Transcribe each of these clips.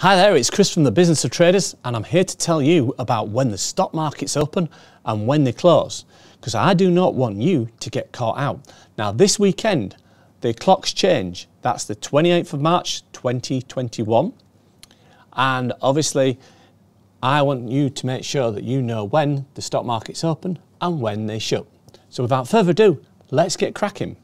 Hi there, it's Chris from the Business of Traders, and I'm here to tell you about when the stock markets open and when they close, because I do not want you to get caught out. Now this weekend, the clocks change. That's the 28th of March, 2021. And obviously, I want you to make sure that you know when the stock markets open and when they shut. So without further ado, let's get cracking.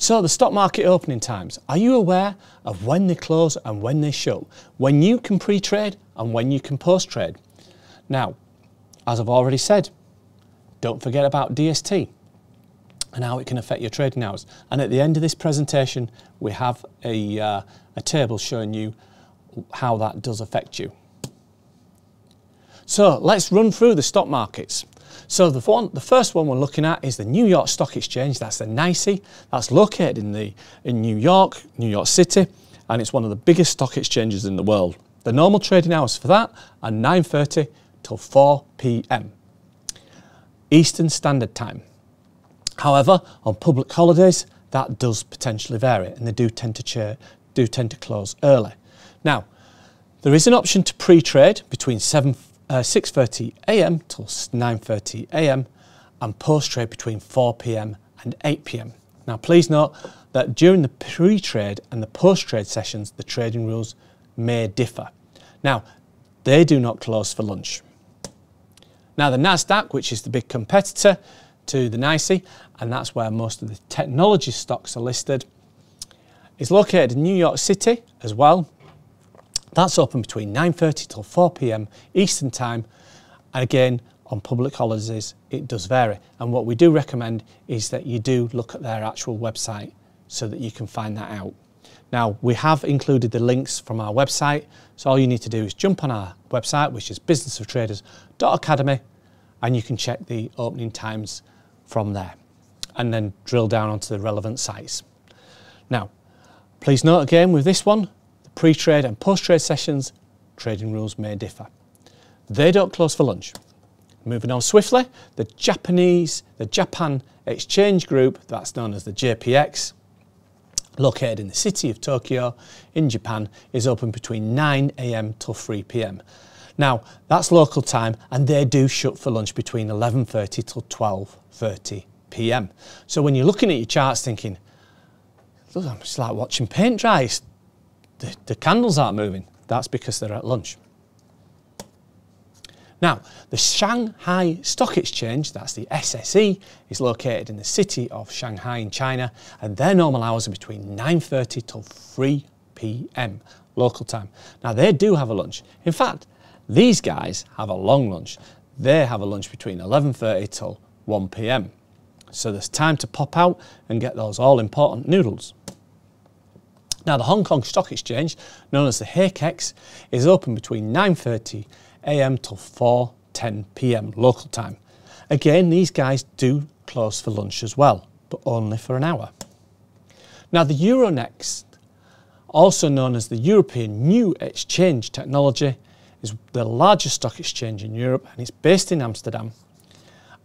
So the stock market opening times, are you aware of when they close and when they shut? When you can pre-trade and when you can post-trade? Now, as I've already said, don't forget about DST and how it can affect your trading hours. And at the end of this presentation, we have a table showing you how that does affect you. So let's run through the stock markets. So the first one we're looking at is the New York Stock Exchange. That's the NYSE. That's located in New York City, and it's one of the biggest stock exchanges in the world. The normal trading hours for that are 9:30 till 4 p.m. Eastern Standard Time. However, on public holidays, that does potentially vary, and they do tend to close early. Now, there is an option to pre-trade between 6:30 a.m. till 9:30 a.m. and post-trade between 4 p.m. and 8 p.m. Now please note that during the pre-trade and the post-trade sessions, the trading rules may differ. Now, they do not close for lunch. Now the Nasdaq, which is the big competitor to the NYSE, and that's where most of the technology stocks are listed, is located in New York City as well. That's open between 9:30 till 4 p.m. Eastern Time, and again on public holidays it does vary, and what we do recommend is that you do look at their actual website so that you can find that out. Now we have included the links from our website, so all you need to do is jump on our website, which is businessoftraders.academy, and you can check the opening times from there and then drill down onto the relevant sites. Now please note again with this one, pre-trade and post-trade sessions, trading rules may differ. They don't close for lunch. Moving on swiftly, the Japan Exchange Group, that's known as the JPX, located in the city of Tokyo in Japan, is open between 9 a.m. till 3 p.m. Now, that's local time, and they do shut for lunch between 11:30 till 12:30 p.m. So when you're looking at your charts thinking, it's like watching paint dry, the candles aren't moving. That's because they're at lunch. Now, the Shanghai Stock Exchange, that's the SSE, is located in the city of Shanghai in China, and their normal hours are between 9:30 till 3 p.m. local time. Now, they do have a lunch. In fact, these guys have a long lunch. They have a lunch between 11:30 till 1 p.m. So there's time to pop out and get those all-important noodles. Now the Hong Kong Stock Exchange, known as the HKEX, is open between 9:30 a.m. till 4:10 p.m. local time. Again, these guys do close for lunch as well, but only for an hour. Now the Euronext, also known as the European New Exchange Technology, is the largest stock exchange in Europe, and it's based in Amsterdam.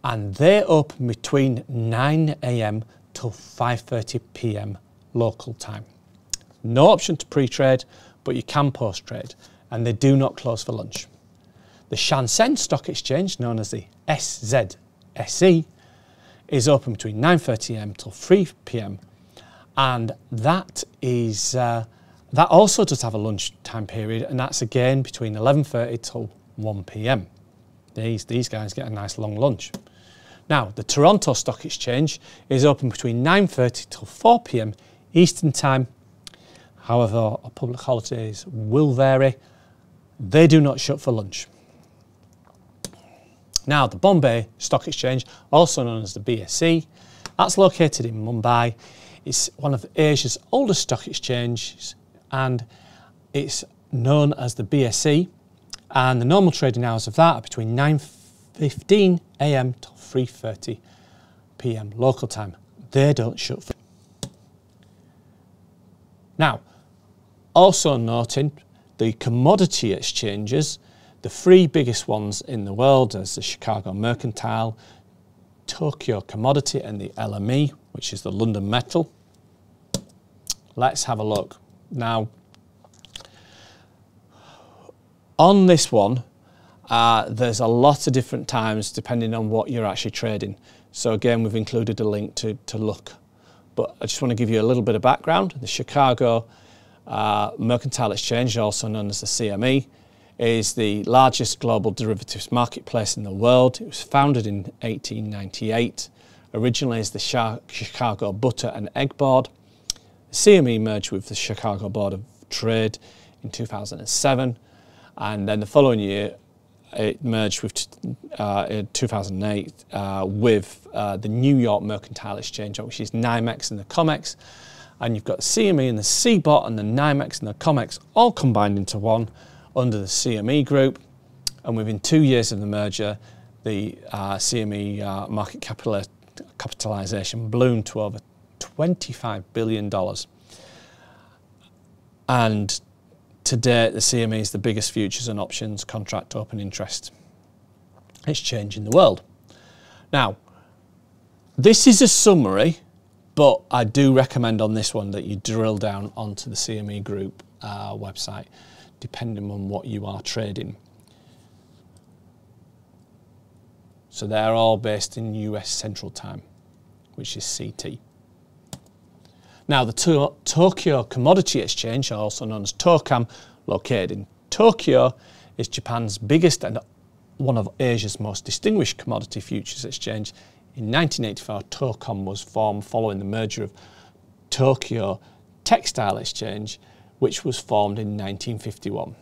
And they open between 9 a.m. till 5:30 p.m. local time. No option to pre-trade, but you can post-trade, and they do not close for lunch. The Shenzhen Stock Exchange, known as the SZSE, is open between 9:30 a.m. till 3 p.m. and that also does have a lunch time period, and that's again between 11:30 till 1 p.m. These guys get a nice long lunch. Now, the Toronto Stock Exchange is open between 9:30 till 4 p.m. Eastern Time. However, our public holidays will vary. They do not shut for lunch. Now, the Bombay Stock Exchange, also known as the BSE, that's located in Mumbai. It's one of Asia's oldest stock exchanges, and it's known as the BSE. And the normal trading hours of that are between 9:15 a.m. till 3:30 p.m. local time. They don't shut for lunch. Now, also noting the commodity exchanges, the three biggest ones in the world as the Chicago Mercantile, Tokyo Commodity and the LME, which is the London Metal. Let's have a look Now, on this one, there's a lot of different times depending on what you're actually trading. So again, we've included a link to look. But I just want to give you a little bit of background. The Chicago Mercantile Exchange, also known as the CME, is the largest global derivatives marketplace in the world. It was founded in 1898, originally as the Chicago Butter and Egg Board. The CME merged with the Chicago Board of Trade in 2007, and then the following year it merged with, in 2008 with the New York Mercantile Exchange, which is NYMEX and the COMEX. And you've got CME and the CBOT and the NYMEX and the COMEX all combined into one under the CME Group. And within 2 years of the merger, the CME market capitalization ballooned to over $25 billion. And today, the CME is the biggest futures and options contract open interest exchange in the world. Now, this is a summary, but I do recommend on this one that you drill down onto the CME Group website, depending on what you are trading. So they're all based in US Central Time, which is CT. Now, the Tokyo Commodity Exchange, also known as TOCAM, located in Tokyo, is Japan's biggest and one of Asia's most distinguished commodity futures exchange. In 1984, TOCAM was formed following the merger of Tokyo Textile Exchange, which was formed in 1951,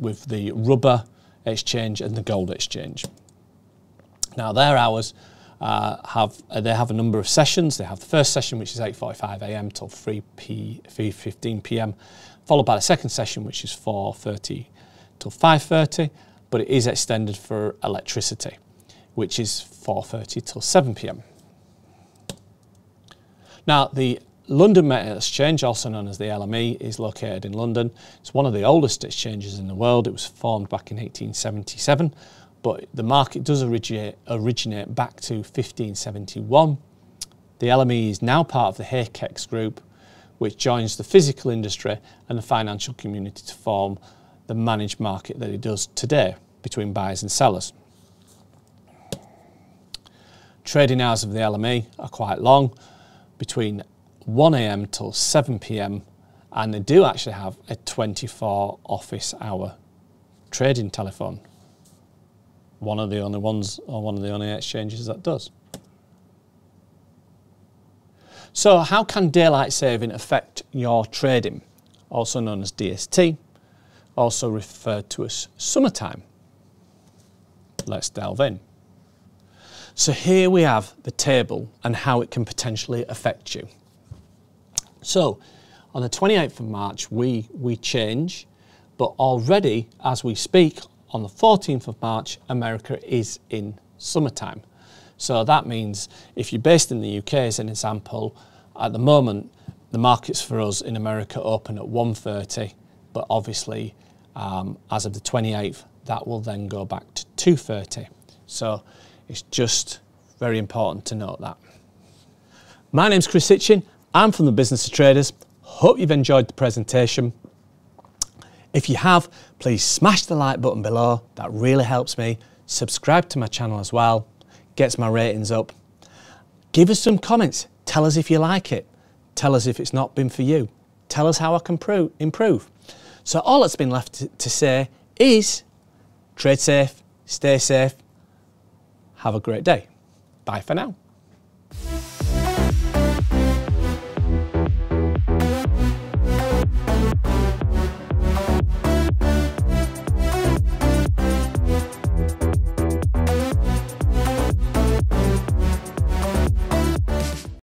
with the Rubber Exchange and the Gold Exchange. Now, their hours they have a number of sessions. They have the first session, which is 8:45 a.m. till 3:15 p.m., followed by the second session, which is 4:30 till 5:30, but it is extended for electricity, which is 4:30 till 7 p.m. Now, the London Metal Exchange, also known as the LME, is located in London. It's one of the oldest exchanges in the world. It was formed back in 1877. But the market does originate back to 1571. The LME is now part of the HAKEX group, which joins the physical industry and the financial community to form the managed market that it does today between buyers and sellers. Trading hours of the LME are quite long, between 1 a.m. till 7 p.m, and they do actually have a 24 office hour trading telephone. One of the only ones, or one of the only exchanges that does. So how can daylight saving affect your trading? Also known as DST, also referred to as summertime. Let's delve in. So here we have the table and how it can potentially affect you. So on the 28th of March, we change, but already as we speak, on the 14th of March, America is in summertime. So that means if you're based in the UK, as an example, at the moment, the markets for us in America open at 1:30, but obviously as of the 28th, that will then go back to 2:30. So it's just very important to note that. My name's Chris Hitchin. I'm from the Business of Traders. Hope you've enjoyed the presentation. If you have, please smash the like button below. That really helps me. Subscribe to my channel as well. Gets my ratings up. Give us some comments. Tell us if you like it. Tell us if it's not been for you. Tell us how I can improve. So all that's been left to say is trade safe, stay safe, have a great day. Bye for now.